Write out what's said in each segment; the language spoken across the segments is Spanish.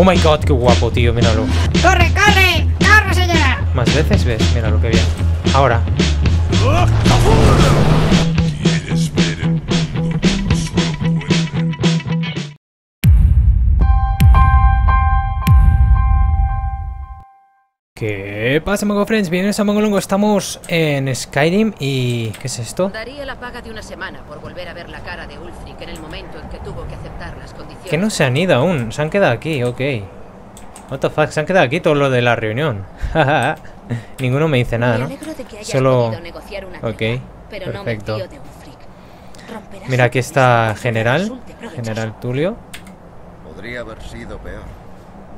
Oh my god, qué guapo, tío, míralo. ¡Corre, corre! ¡Corre, señora! Más veces ves, míralo, qué bien. Ahora. ¿Qué pasa, Mongo Friends? Bienvenidos a Mongolongo. Estamos en Skyrim y... ¿qué es esto? Daría la paga de una semana por volver a ver la cara de Ulfric en el momento en que tuvo que aceptar las condiciones. Que no se han ido aún, se han quedado aquí, ok. What the fuck, se han quedado aquí todo lo de la reunión. Ninguno me dice nada, ¿no? Solo... ok, perfecto. Mira, aquí está General Tullius. Podría haber sido peor.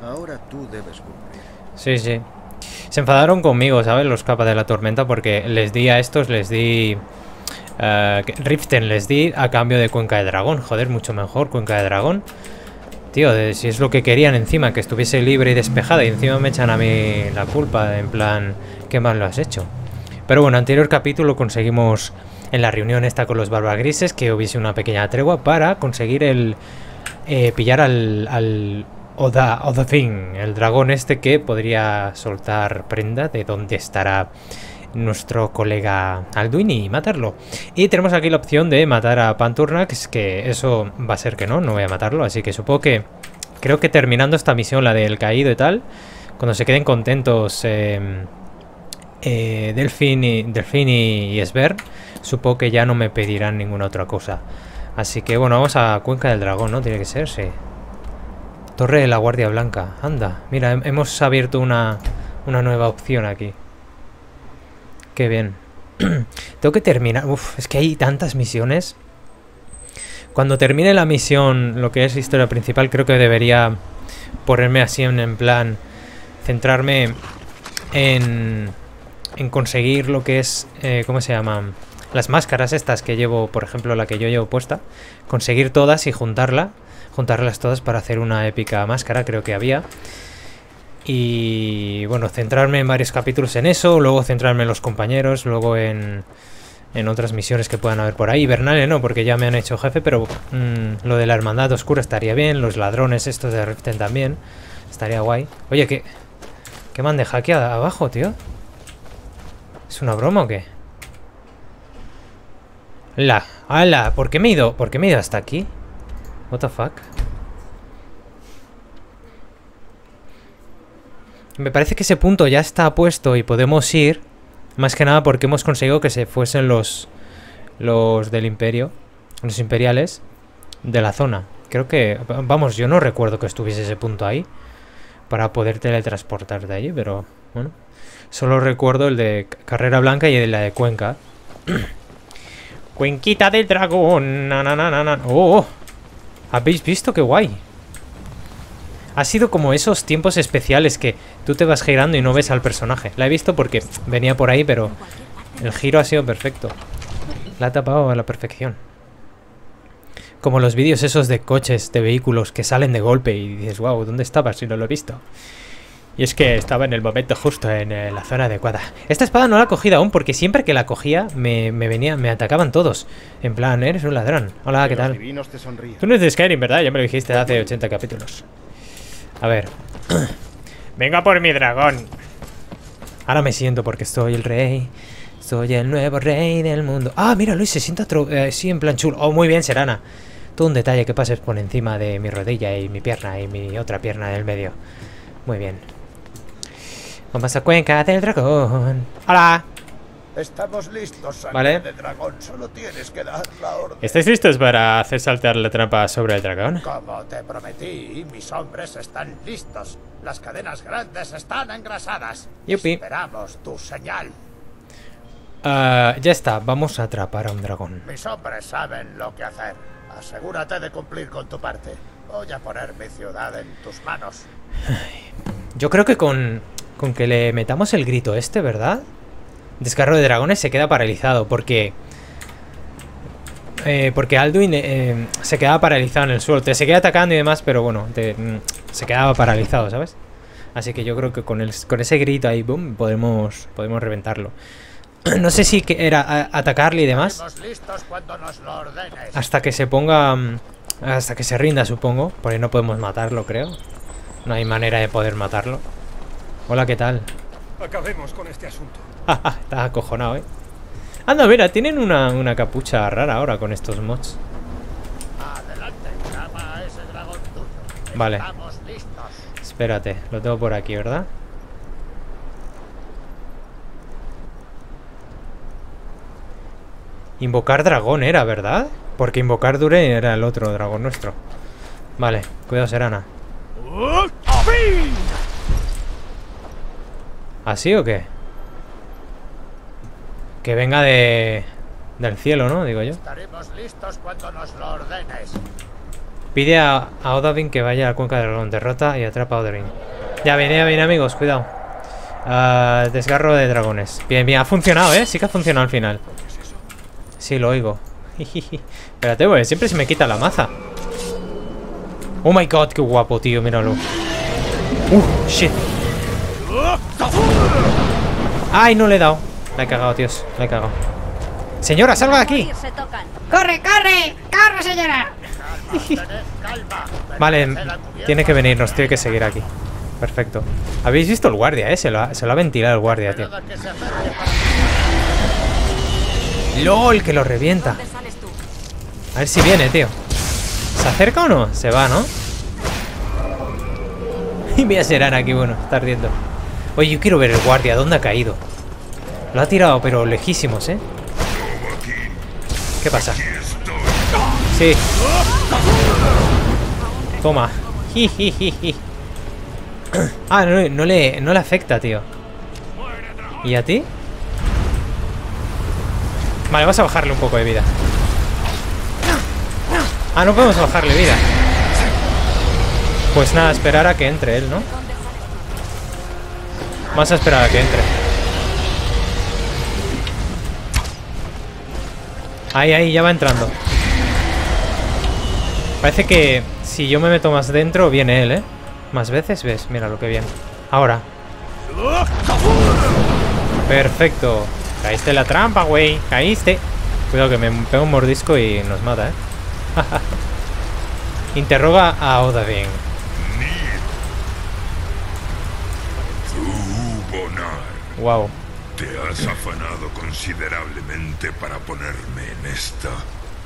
Ahora tú debes cumplir. Sí, sí. Se enfadaron conmigo, ¿sabes? Los capas de la tormenta, porque les di a estos, Riften les di a cambio de Cuenca de Dragón. Joder, mucho mejor Cuenca de Dragón. Tío, si es lo que querían encima, que estuviese libre y despejada. Y encima me echan a mí la culpa, en plan, ¿qué mal lo has hecho? Pero bueno, anterior capítulo conseguimos en la reunión esta con los Barbagrises que hubiese una pequeña tregua para conseguir el... pillar al Odahviing, el dragón este que podría soltar prenda de donde estará nuestro colega Alduin y matarlo. Y tenemos aquí la opción de matar a Panturnax, que eso va a ser que no voy a matarlo. Así que supongo que, creo que terminando esta misión, la del caído y tal, cuando se queden contentos Delphine y Esbern, supongo que ya no me pedirán ninguna otra cosa. Así que bueno, vamos a Cuenca del Dragón, ¿no? Tiene que ser, sí. Torre de la Guardia Blanca. Anda, mira, hemos abierto una nueva opción aquí. Qué bien. Tengo que terminar... Uf, es que hay tantas misiones. Cuando termine la misión, lo que es historia principal, creo que debería ponerme así en plan... centrarme en conseguir lo que es... ¿cómo se llama? Las máscaras estas que llevo, por ejemplo, la que yo llevo puesta. Conseguir todas y juntarlas todas para hacer una épica máscara, creo que había. Y bueno, centrarme en varios capítulos en eso, luego centrarme en los compañeros, luego en otras misiones que puedan haber por ahí. Hibernale no, porque ya me han hecho jefe, pero lo de la hermandad oscura estaría bien, los ladrones estos de Riften también, estaría guay. Oye, ¿qué me han dejado aquí abajo, tío? ¿Es una broma o qué? ¡Hala! ¿Por qué me he ido? ¿Por qué me he ido hasta aquí? What the fuck? Me parece que ese punto ya está puesto y podemos ir. Más que nada porque hemos conseguido que se fuesen los del imperio, los imperiales de la zona. Creo que... vamos, yo no recuerdo que estuviese ese punto ahí para poder teletransportar de allí, pero bueno. Solo recuerdo el de Carrera Blanca y el de la de Cuenca. Cuenquita del dragón. ¡Oh! ¿Habéis visto? ¡Qué guay! Ha sido como esos tiempos especiales que tú te vas girando y no ves al personaje. La he visto porque venía por ahí, pero el giro ha sido perfecto. La ha tapado a la perfección. Como los vídeos esos de coches, de vehículos que salen de golpe y dices, wow, ¿dónde estabas? Si no lo he visto. Y es que estaba en el momento justo, en la zona adecuada. Esta espada no la he cogido aún porque siempre que la cogía me atacaban todos. En plan, eres un ladrón. Hola, ¿qué tal? Tú no eres de Skyrim, ¿verdad? Ya me lo dijiste hace 80 capítulos. A ver. Venga por mi dragón. Ahora me siento porque soy el rey. Soy el nuevo rey del mundo. Ah, mira, Luis, se sienta sí, en plan chulo. Oh, muy bien, Serana. Todo un detalle que pases por encima de mi rodilla y mi pierna y mi otra pierna del medio. Muy bien. Vamos a Cuenca del Dragón. ¡Hola! Estamos listos, sangre de dragón. Solo tienes que dar la orden. ¿Estáis listos para hacer saltar la trampa sobre el dragón? Como te prometí, mis hombres están listos. Las cadenas grandes están engrasadas. Yupi. Esperamos tu señal. Ya está, vamos a atrapar a un dragón. Mis hombres saben lo que hacer. Asegúrate de cumplir con tu parte. Voy a poner mi ciudad en tus manos. Yo creo que con que le metamos el grito este, ¿verdad? Desgarro de dragones se queda paralizado porque... porque Alduin se quedaba paralizado en el suelo. Te seguía atacando y demás, pero bueno, se quedaba paralizado, ¿sabes? Así que yo creo que con ese grito ahí, boom, podemos reventarlo. No sé si era atacarle y demás. Hasta que se ponga... hasta que se rinda, supongo. Porque no podemos matarlo, creo. No hay manera de poder matarlo. Hola, ¿qué tal? Acabemos con este asunto. Estás acojonado, ¿eh? Anda, mira, tienen una capucha rara ahora con estos mods. Adelante, llama a ese dragón tuyo. Vale. Estamos listos. Espérate, lo tengo por aquí, ¿verdad? Invocar dragón era, ¿verdad? Porque invocar Dure era el otro dragón nuestro. Vale, cuidado, Serana. ¿Así o qué? Que venga del cielo, ¿no? Digo yo. Estaremos listos cuando nos lo ordenes. Pide a Odahviing que vaya a la Cuenca de Dragón. Derrota y atrapa a Odahviing. Ya viene, amigos. Cuidado. Desgarro de dragones. Bien, bien. Ha funcionado, ¿eh? Sí que ha funcionado al final. Sí, lo oigo. Espérate, güey. Siempre se me quita la maza. Oh my god, qué guapo, tío. Míralo. Shit. Ay, no le he dado. La he cagado, tíos. La he cagado. Señora, salva de aquí. ¡Corre, corre! ¡Corre, señora! Vale, tiene que venir. Nos tiene que seguir aquí. Perfecto. ¿Habéis visto el guardia, eh? Se lo ha ventilado el guardia, tío. ¡Lol! Que lo revienta. A ver si viene, tío. ¿Se acerca o no? Se va, ¿no? Y mira, Serana aquí, bueno, está ardiendo. Oye, yo quiero ver el guardia. ¿Dónde ha caído? Lo ha tirado, pero lejísimos, ¿eh? ¿Qué pasa? Sí. Toma. Ah, no le afecta, tío. ¿Y a ti? Vale, vas a bajarle un poco de vida. Ah, no podemos bajarle vida. Pues nada, esperar a que entre él, ¿no? Vamos a esperar a que entre. Ahí, ahí, ya va entrando. Parece que si yo me meto más dentro, viene él, ¿eh? Más veces, ¿ves? Mira lo que viene. Ahora. Perfecto. Caíste en la trampa, güey. Caíste. Cuidado que me pega un mordisco y nos mata, ¿eh? Interroga a Odahviing. Wow. Te has afanado considerablemente para ponerme en esta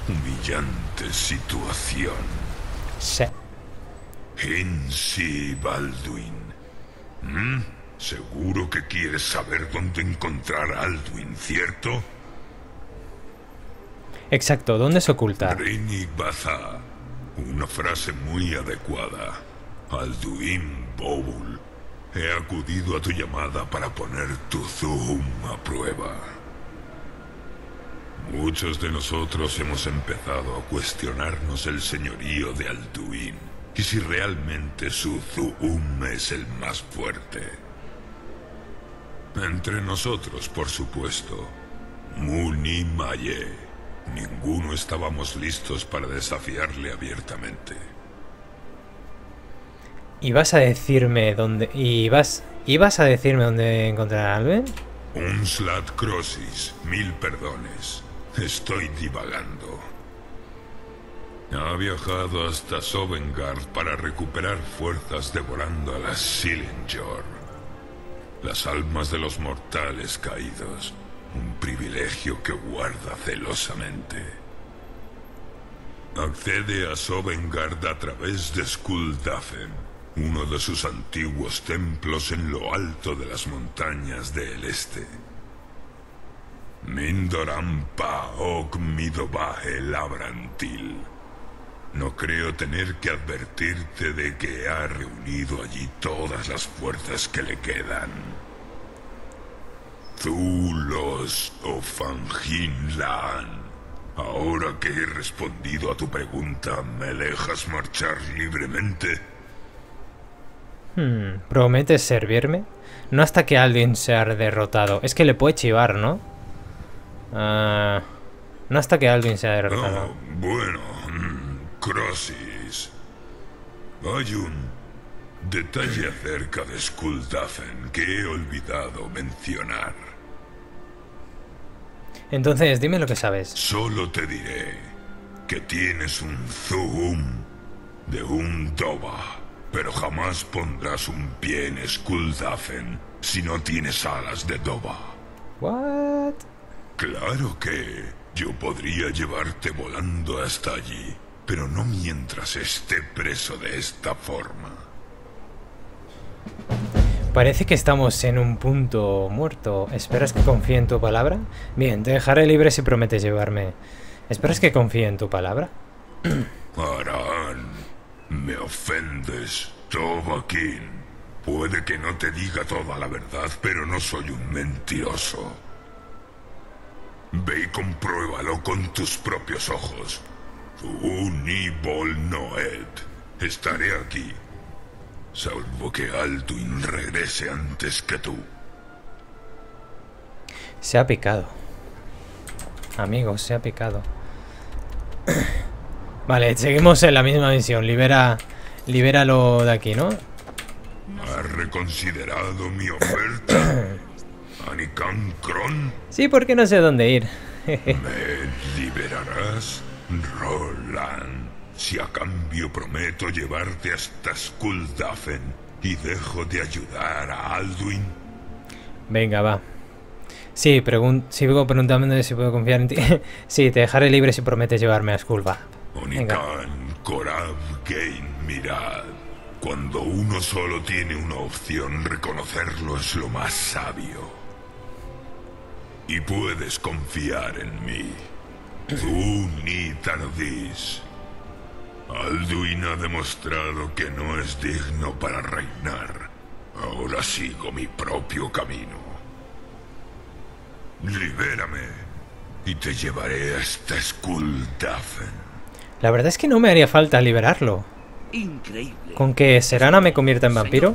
humillante situación. Sí. Hinsi Balduin. Seguro que quieres saber dónde encontrar a Alduin, ¿cierto? Exacto, ¿dónde se oculta? Rini Baza. Una frase muy adecuada. Alduin Bobul. He acudido a tu llamada para poner tu Zoom a prueba. Muchos de nosotros hemos empezado a cuestionarnos el señorío de Alduin y si realmente su Zoom es el más fuerte. Entre nosotros, por supuesto. Muni Maye. Ninguno estábamos listos para desafiarle abiertamente. ¿Ibas a decirme dónde encontrar a Alduin? Un slat crosis, 1000 perdones. Estoy divagando. Ha viajado hasta Sovngarde para recuperar fuerzas devorando a las Silenjor. Las almas de los mortales caídos. Un privilegio que guarda celosamente. Accede a Sovngarde a través de Skuldafn, uno de sus antiguos templos en lo alto de las montañas del este. Mindorampa ok midobaje labrantil. No creo tener que advertirte de que ha reunido allí todas las fuerzas que le quedan. Zulos o Fanginlan. Ahora que he respondido a tu pregunta, ¿me dejas marchar libremente? ¿Prometes servirme? No hasta que alguien sea derrotado. Es que le puede chivar, ¿no? No hasta que alguien sea derrotado. Oh, bueno. Crosis. Hay un detalle acerca de Skuldafn que he olvidado mencionar. Entonces, dime lo que sabes. Solo te diré que tienes un zoom de un doba pero jamás pondrás un pie en Skuldafn si no tienes alas de doba. ¿What? Claro que yo podría llevarte volando hasta allí, pero no mientras esté preso de esta forma. Parece que estamos en un punto muerto. ¿Esperas que confíe en tu palabra? Bien, te dejaré libre si prometes llevarme. ¿Esperas que confíe en tu palabra? Arán, me ofendes, Tobaquín. Puede que no te diga toda la verdad, pero no soy un mentiroso. Ve y compruébalo con tus propios ojos. Unibol Noed. Estaré aquí, salvo que Alduin regrese antes que tú. Se ha picado. Amigos, se ha picado. Vale, seguimos en la misma misión. Libéralo de aquí, ¿no? ¿Has reconsiderado mi oferta? ¿Anikan Kron? Sí, porque no sé dónde ir. ¿Me liberarás, Roland? Si a cambio prometo llevarte hasta Skuldafn y dejo de ayudar a Alduin. Venga, va. Sí, sigo preguntándome si puedo confiar en ti. Sí, te dejaré libre si prometes llevarme a Skuldafn. Onikan, Korab, Gain, mirad. Cuando uno solo tiene una opción, reconocerlo es lo más sabio. Y puedes confiar en mí. Tú ni tardís. Alduin ha demostrado que no es digno para reinar. Ahora sigo mi propio camino. Libérame y te llevaré hasta Skuldafn. La verdad es que no me haría falta liberarlo. Increíble. ¿Con que Serana me convierta en vampiro?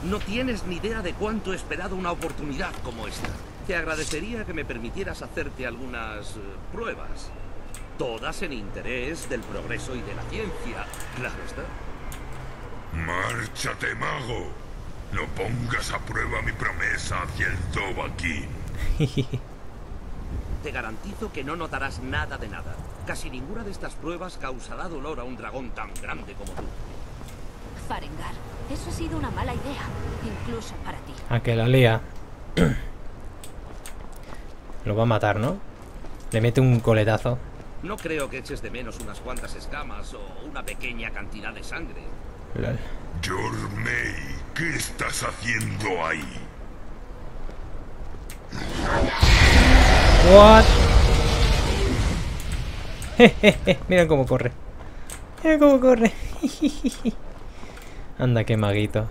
Señor, no tienes ni idea de cuánto he esperado una oportunidad como esta. Te agradecería que me permitieras hacerte algunas pruebas. Todas en interés del progreso y de la ciencia, claro está. Márchate, mago. No pongas a prueba mi promesa hacia el Dovahkiin. Te garantizo que no notarás nada de nada. Casi ninguna de estas pruebas causará dolor a un dragón tan grande como tú. Farengar, eso ha sido una mala idea, incluso para ti. A que la lía. Lo va a matar, ¿no? Le mete un coletazo. No creo que eches de menos unas cuantas escamas o una pequeña cantidad de sangre. Lol. Jormey, ¿qué estás haciendo ahí? What? Mira cómo corre. Mira cómo corre. Anda, qué maguito.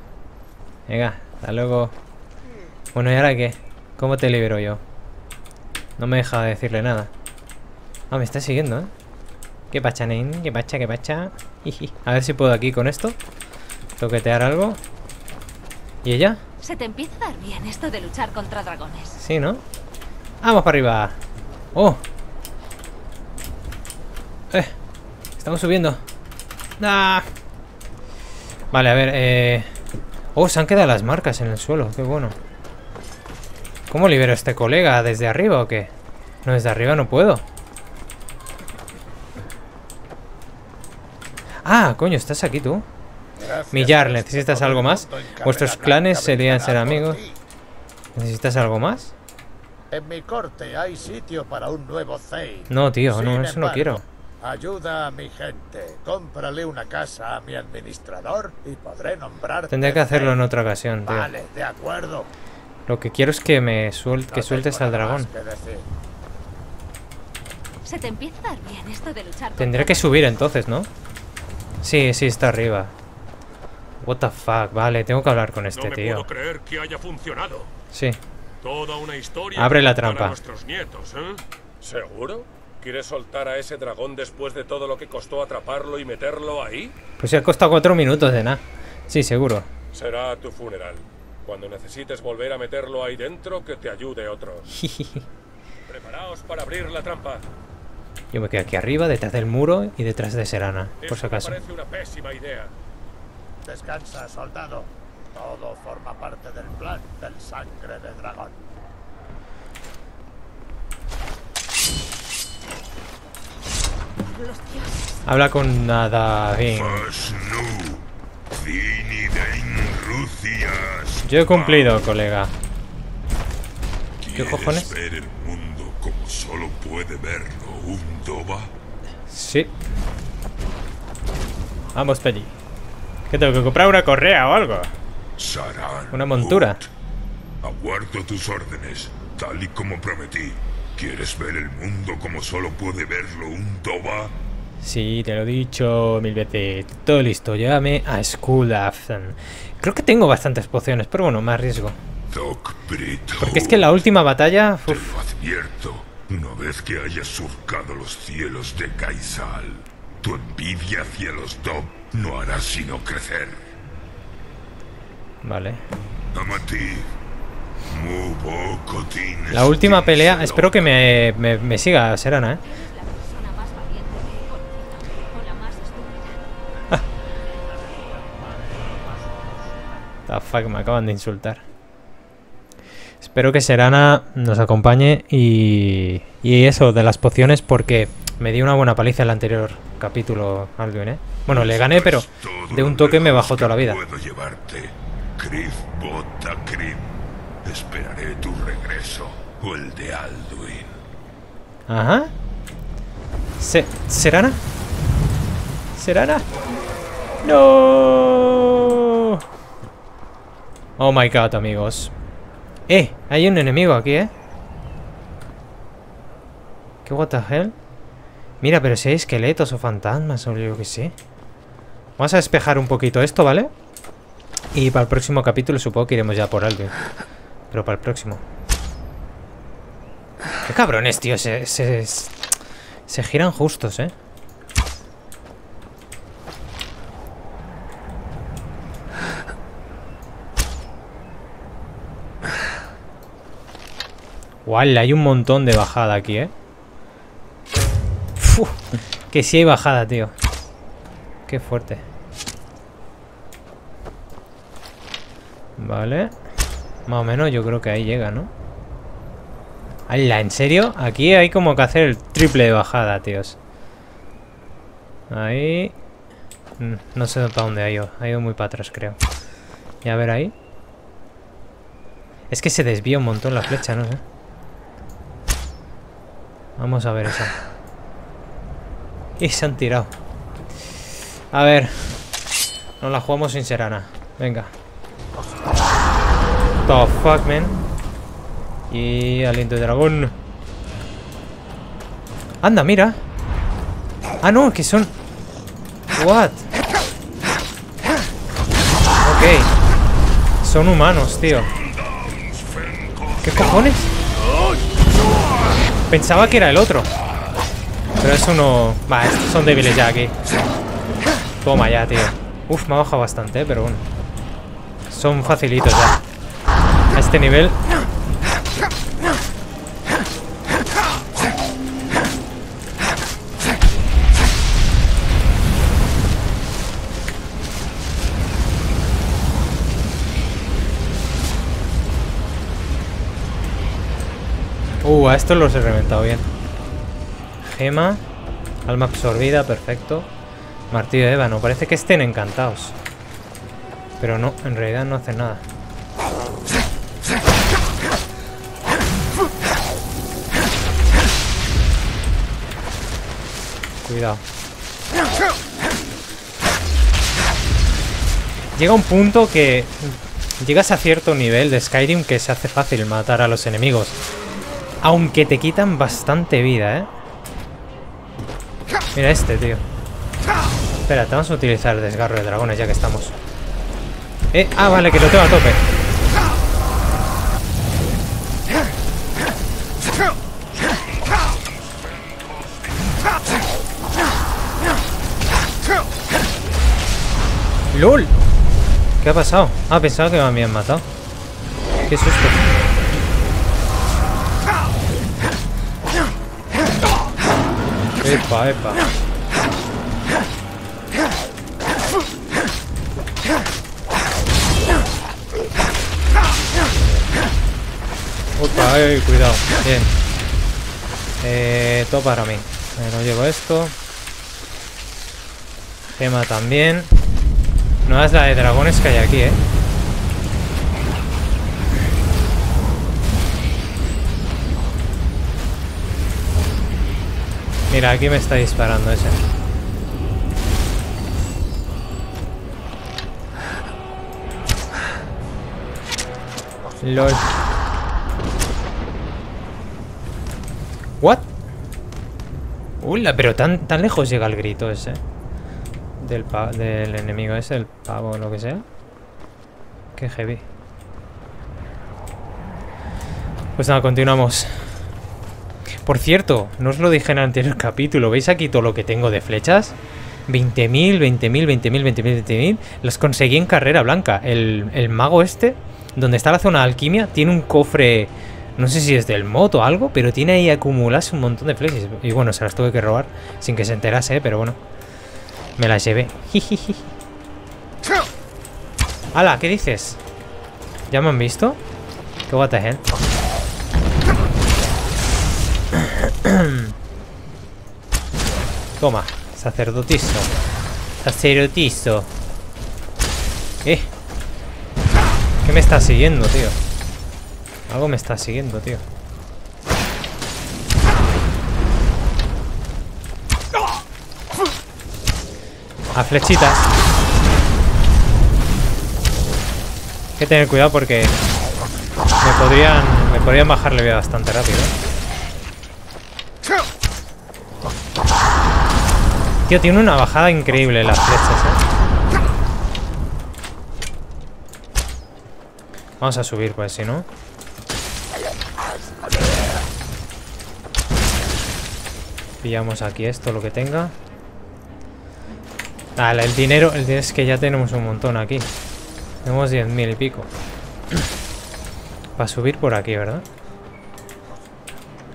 Venga, hasta luego. Bueno, ¿y ahora qué? ¿Cómo te libero yo? No me deja decirle nada. Ah, me está siguiendo, ¿eh? Qué pacha, nen. Qué pacha, qué pacha. A ver si puedo aquí con esto toquetear algo. ¿Y ella? Se te empieza a dar bien esto de luchar contra dragones. Sí, ¿no? Vamos para arriba. Oh. Estamos subiendo. ¡Ah! Vale, a ver. Oh, se han quedado las marcas en el suelo. Qué bueno. ¿Cómo libero a este colega? ¿Desde arriba o qué? No, desde arriba no puedo. Ah, coño, estás aquí tú. Gracias. Millar, ¿necesitas algo más? Vuestros clanes serían ser amigos. ¿Necesitas algo más? En mi corte hay sitio para un nuevo Zane. No, tío, no, eso no quiero. Ayuda a mi gente. Cómprale una casa a mi administrador y podré nombrarte. Tendré que hacerlo en otra ocasión, tío. Vale, de acuerdo. Lo que quiero es que sueltes al dragón. Se te empieza a dar bien esto de luchar. Tendré que subir entonces, ¿no? Sí, sí, está arriba. What the fuck, vale, tengo que hablar con este tío. No puedo creer que haya funcionado. Sí. Toda una historia. Abre la trampa. Para nuestros nietos, ¿eh? ¿Seguro? ¿Quieres soltar a ese dragón después de todo lo que costó atraparlo y meterlo ahí? Pues se ha costado 4 minutos de nada. Sí, seguro. Será tu funeral. Cuando necesites volver a meterlo ahí dentro, que te ayude otro. Preparaos para abrir la trampa. Yo me quedo aquí arriba, detrás del muro y detrás de Serana, por si acaso. Parece una pésima idea. Descansa, soldado. Todo forma parte del plan del sangre de dragón. Habla con Nadavín. Yo he cumplido, colega. ¿Qué cojones? Ver el mundo como solo puede verlo un doba. Sí. Vamos para allí. ¿Qué tengo que comprar? ¿Una correa o algo? Una montura. Aguardo tus órdenes, tal y como prometí. ¿Quieres ver el mundo como solo puede verlo un doba? Sí, te lo he dicho mil veces. Todo listo, llévame a Skuldafn. Creo que tengo bastantes pociones, pero bueno, me arriesgo. Porque es que en la última batalla... Te lo advierto, una vez que hayas surcado los cielos de Kaisal, tu envidia hacia los Dob no hará sino crecer. Vale. La última pelea... Espero que me siga Serana, ¿eh? The fuck, me acaban de insultar. Espero que Serana nos acompañe y eso, de las pociones, porque me di una buena paliza en el anterior capítulo, Alduin, ¿eh? Bueno, le gané, pero de un toque me bajó toda la vida. Puedo llevarte, Crif Bota Crif. Esperaré tu regreso o el de Alduin. Ajá. ¿Serana? ¿Serana? No. Oh my god, amigos. Hay un enemigo aquí, ¿Qué what the hell? Mira, pero si hay esqueletos o fantasmas o yo que sé. Vamos a despejar un poquito esto, ¿vale? Y para el próximo capítulo supongo que iremos ya por alguien. Pero para el próximo. Qué cabrones, tío. Se giran justos, Guala, hay un montón de bajada aquí, Uf, que sí hay bajada, tío. Qué fuerte. Vale. Más o menos yo creo que ahí llega, ¿no? Ala, ¿en serio? Aquí hay como que hacer el triple de bajada, tíos. Ahí. No sé para dónde ha ido. Ha ido muy para atrás, creo. Y a ver ahí. Es que se desvía un montón la flecha, ¿no? Vamos a ver eso. Y se han tirado. A ver. No la jugamos sin Serana. Venga. The fuck, man. Y aliento de dragón. Anda, mira. Ah, no, que son... What? Ok. Son humanos, tío. ¿Qué cojones? Pensaba que era el otro. Pero eso no... Va, estos son débiles ya aquí. Toma ya, tío. Uf, me ha bajado bastante, pero bueno. Son facilitos ya. A este nivel. A estos los he reventado bien. Gema. Alma absorbida, perfecto. Martillo de ébano. Parece que estén encantados. Pero no, en realidad no hacen nada. Cuidado. Llega un punto que... Llegas a cierto nivel de Skyrim que se hace fácil matar a los enemigos. Aunque te quitan bastante vida, Mira este, tío. Espera, vamos a utilizar el desgarro de dragones ya que estamos. Ah, vale, que lo tengo a tope. ¡Lol! ¿Qué ha pasado? Ah, pensaba que me habían matado. Qué susto. Epa, epa. Opa, cuidado. Bien. Todo para mí. No llevo esto. Gema también. No es la de dragones que hay aquí, ¿eh? Mira, aquí me está disparando ese. LOL. ¿What? Ula, pero tan lejos llega el grito ese. Del enemigo ese, el pavo o lo que sea. Qué heavy. Pues nada, continuamos. Por cierto, no os lo dije en el anterior capítulo. ¿Veis aquí todo lo que tengo de flechas? 20.000, 20.000, 20.000, 20.000, 20.000. Las conseguí en Carrera Blanca. El mago este, donde está la zona de alquimia, tiene un cofre... No sé si es del mod o algo, pero tiene ahí acumuladas un montón de flechas. Y bueno, se las tuve que robar sin que se enterase, pero bueno. Me las llevé. Jijiji. ¡Hala! ¿Qué dices? ¿Ya me han visto? ¿Qué what the hell? Toma, sacerdotizo. Sacerdotizo. ¿Qué me está siguiendo, tío? Algo me está siguiendo, tío. A flechitas. Hay que tener cuidado porque me podrían bajar la vida bastante rápido, ¿eh? Tío, tiene una bajada increíble las flechas, ¿eh? Vamos a subir, pues, si no. Pillamos aquí esto, lo que tenga. Dale, el dinero es que ya tenemos un montón aquí. Tenemos 10.000 y pico. Va a subir por aquí, ¿verdad?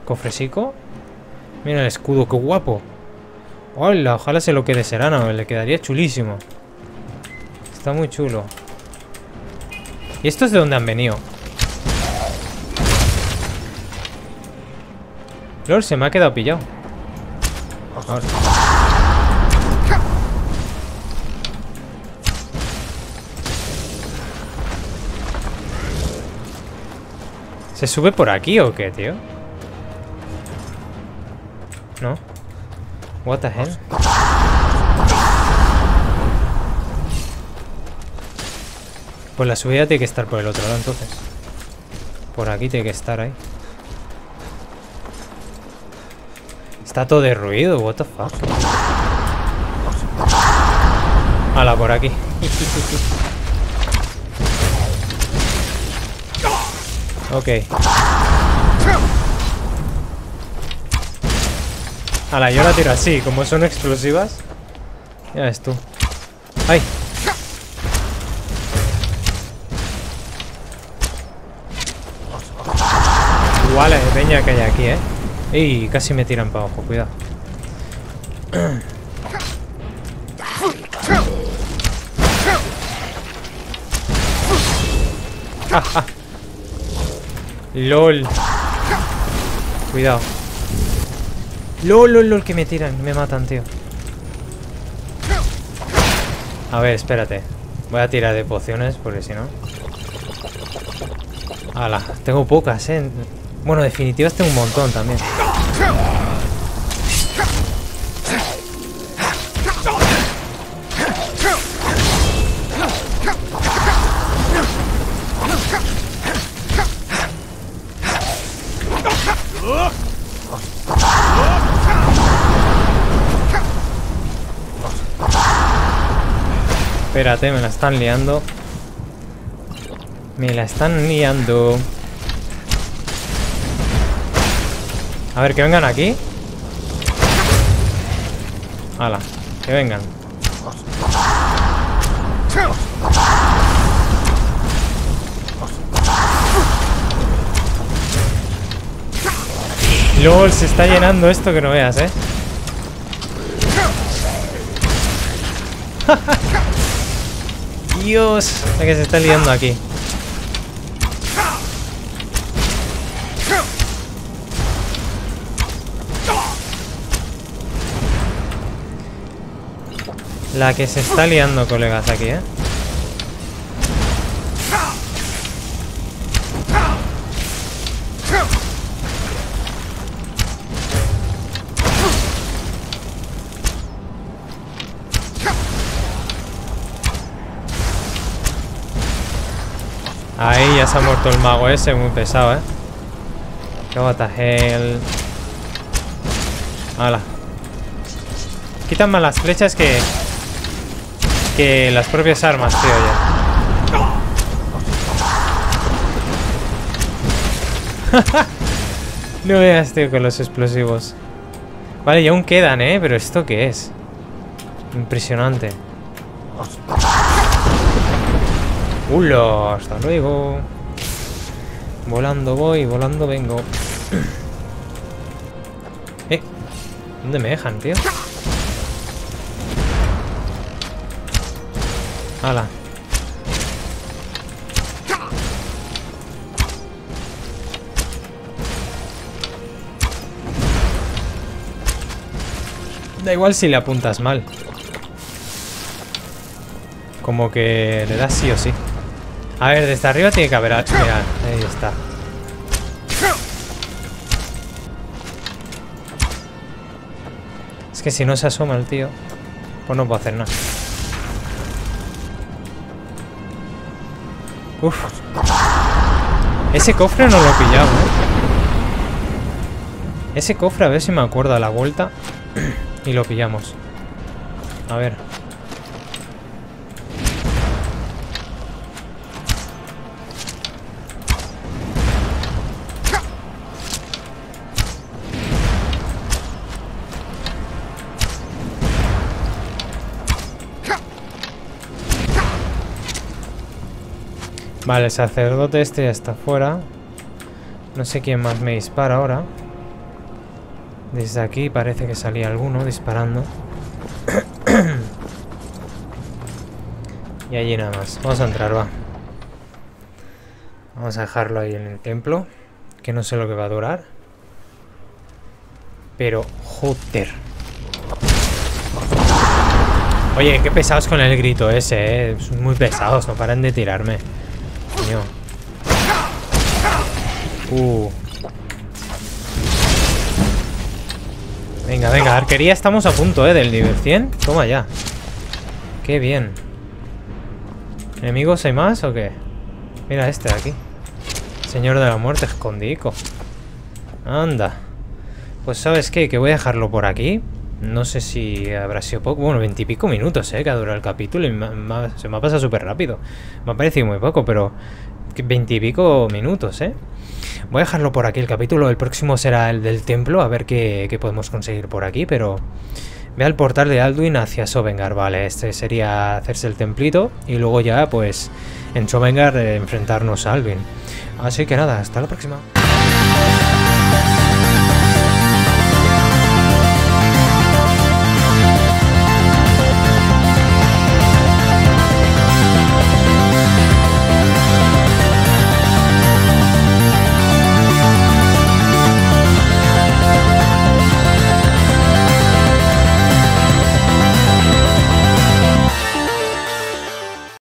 Cofresico. Mira el escudo, qué guapo. Hola, ojalá se lo quede Serana, le quedaría chulísimo. Está muy chulo. ¿Y estos de dónde han venido? Lord, se me ha quedado pillado. Ahora. ¿Se sube por aquí o qué, tío? ¿No? What the hell? Pues la subida tiene que estar por el otro lado, entonces. Por aquí tiene que estar ahí. Está todo derruido, what the fuck. Hala, por aquí. Ok. Ala, yo la tiro así, como son explosivas. Ya ves tú. ¡Ay! Vale, peña que hay aquí, ¿eh? ¡Ey! Casi me tiran para abajo, cuidado. ¡Ja, ja! ¡Lol! Cuidado. LOL, que me tiran, me matan, tío. A ver, espérate. Voy a tirar de pociones, porque si no... Ala, tengo pocas, ¿eh? Bueno, definitivas tengo un montón también. Espérate, me la están liando. Me la están liando. A ver, que vengan aquí. Hala, que vengan. LOL, se está llenando esto que no veas, ¿eh? Dios, la que se está liando aquí. La que se está liando, colegas, aquí, ¿eh? Ahí ya se ha muerto el mago ese, muy pesado, ¿eh? Luego atajé el... ¡Hala! Quitan más las flechas que... las propias armas, tío, ya. No veas, tío, con los explosivos. Vale, y aún quedan, ¿eh? Pero ¿esto qué es? Impresionante. ¡Hulo! ¡Hasta luego! Volando voy, volando vengo. ¿Dónde me dejan, tío? ¡Hala! Da igual si le apuntas mal. Como que le das sí o sí. A ver, desde arriba tiene que haber... Mira, ahí está. Es que si no se asoma el tío, pues no puedo hacer nada. Uf. Ese cofre no lo he pillado, ¿eh? Ese cofre, a ver si me acuerdo a la vuelta. Y lo pillamos. A ver. Vale, el sacerdote este ya está fuera. No sé quién más me dispara ahora. Desde aquí parece que salía alguno disparando. Y allí nada más. Vamos a entrar, va. Vamos a dejarlo ahí en el templo. Que no sé lo que va a durar. Pero, joder. Oye, qué pesados con el grito ese, ¿eh? Son muy pesados, no paran de tirarme. Coño. Venga, venga, arquería, estamos a punto, del nivel 100. Toma ya. Qué bien. ¿Enemigos hay más o qué? Mira este de aquí. Señor de la muerte, escondico. Anda. Pues ¿sabes qué? Que voy a dejarlo por aquí. No sé si habrá sido poco. Bueno, 20 y pico minutos, que ha durado el capítulo. Y se me ha pasado súper rápido. Me ha parecido muy poco, pero... 20 y pico minutos, Voy a dejarlo por aquí el capítulo. El próximo será el del templo. A ver qué podemos conseguir por aquí. Pero ve al portal de Alduin hacia Sovngarde. Vale, este sería hacerse el templito. Y luego ya, pues, en Sovngarde enfrentarnos a Alduin. Así que nada, hasta la próxima.